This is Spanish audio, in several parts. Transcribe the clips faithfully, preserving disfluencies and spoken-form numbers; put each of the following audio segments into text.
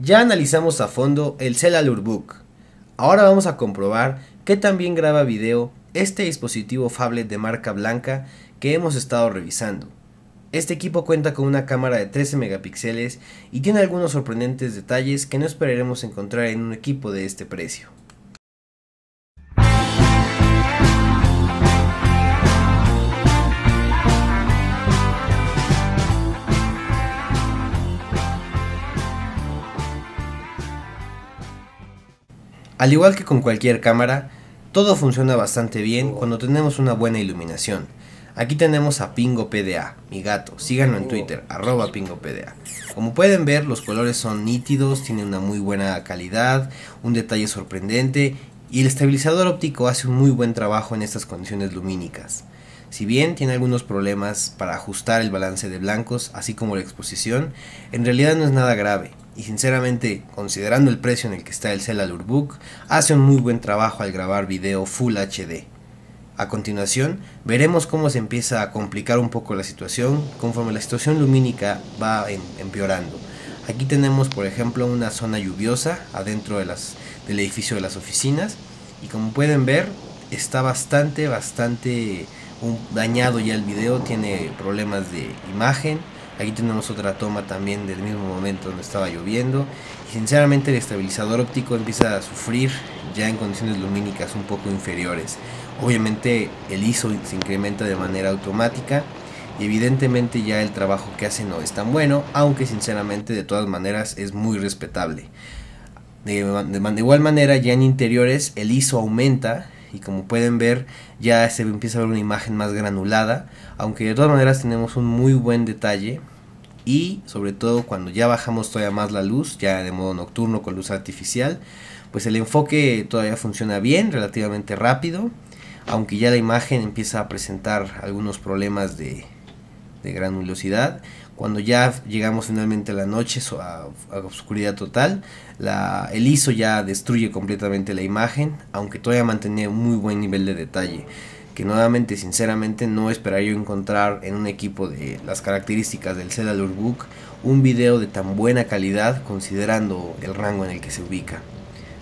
Ya analizamos a fondo el CellAllure Book. Ahora vamos a comprobar que también graba video este dispositivo Phablet de marca blanca que hemos estado revisando. Este equipo cuenta con una cámara de trece megapíxeles y tiene algunos sorprendentes detalles que no esperaremos encontrar en un equipo de este precio. Al igual que con cualquier cámara, todo funciona bastante bien cuando tenemos una buena iluminación. Aquí tenemos a Pingo P D A, mi gato, síganlo en Twitter, arroba Pingo P D A. Como pueden ver, los colores son nítidos, tienen una muy buena calidad, un detalle sorprendente y el estabilizador óptico hace un muy buen trabajo en estas condiciones lumínicas. Si bien tiene algunos problemas para ajustar el balance de blancos, así como la exposición, en realidad no es nada grave. Y sinceramente, considerando el precio en el que está el CellAllure Book, hace un muy buen trabajo al grabar video Full H D. A continuación, veremos cómo se empieza a complicar un poco la situación conforme la situación lumínica va empeorando. Aquí tenemos, por ejemplo, una zona lluviosa adentro de las, del edificio de las oficinas, y como pueden ver, está bastante, bastante dañado ya el video, tiene problemas de imagen. Aquí tenemos otra toma también del mismo momento donde estaba lloviendo. Y sinceramente el estabilizador óptico empieza a sufrir ya en condiciones lumínicas un poco inferiores. Obviamente el I S O se incrementa de manera automática. Y evidentemente ya el trabajo que hace no es tan bueno. Aunque sinceramente de todas maneras es muy respetable. De, de, de igual manera ya en interiores el I S O aumenta. Y como pueden ver, ya se empieza a ver una imagen más granulada. Aunque de todas maneras tenemos un muy buen detalle. Y sobre todo cuando ya bajamos todavía más la luz, ya de modo nocturno con luz artificial, pues el enfoque todavía funciona bien, relativamente rápido. Aunque ya la imagen empieza a presentar algunos problemas de, de granulosidad. Cuando ya llegamos finalmente a la noche, a, a oscuridad total, la, el I S O ya destruye completamente la imagen, aunque todavía mantiene un muy buen nivel de detalle, que nuevamente, sinceramente, no esperaría yo encontrar en un equipo de las características del CellAllure Book un video de tan buena calidad considerando el rango en el que se ubica.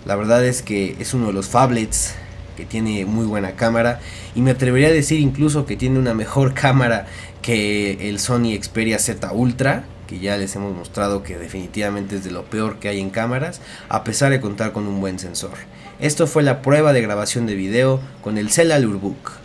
La verdad es que es uno de los phablets que tiene muy buena cámara y me atrevería a decir incluso que tiene una mejor cámara que el Sony Xperia Z Ultra, que ya les hemos mostrado que definitivamente es de lo peor que hay en cámaras, a pesar de contar con un buen sensor. Esto fue la prueba de grabación de video con el CellAllure Book.